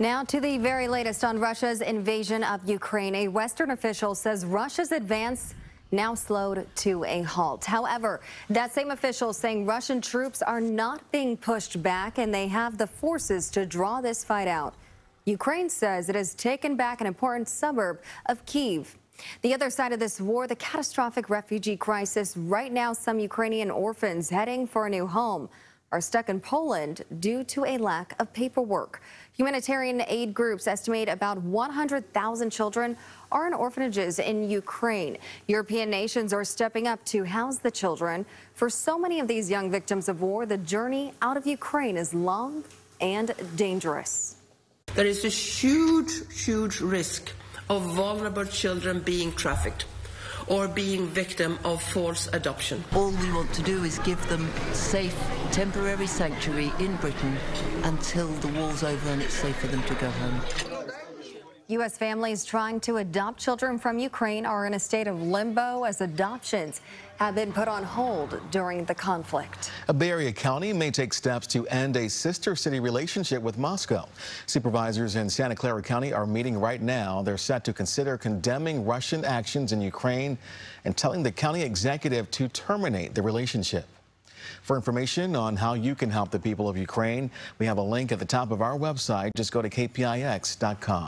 Now to the very latest on Russia's invasion of Ukraine. A Western official says Russia's advance now slowed to a halt. However, that same official saying Russian troops are not being pushed back and they have the forces to draw this fight out. Ukraine says it has taken back an important suburb of Kyiv. The other side of this war, the catastrophic refugee crisis. Right now, some Ukrainian orphans heading for a new home are stuck in Poland due to a lack of paperwork. Humanitarian aid groups estimate about 100,000 children are in orphanages in Ukraine. European nations are stepping up to house the children. For so many of these young victims of war, the journey out of Ukraine is long and dangerous. There is a huge risk of vulnerable children being trafficked or being victim of forced adoption. All we want to do is give them safe, temporary sanctuary in Britain until the war's over and it's safe for them to go home. U.S. families trying to adopt children from Ukraine are in a state of limbo as adoptions have been put on hold during the conflict. A Bay Area county may take steps to end a sister city relationship with Moscow. Supervisors in Santa Clara County are meeting right now. They're set to consider condemning Russian actions in Ukraine and telling the county executive to terminate the relationship. For information on how you can help the people of Ukraine, we have a link at the top of our website. Just go to kpix.com.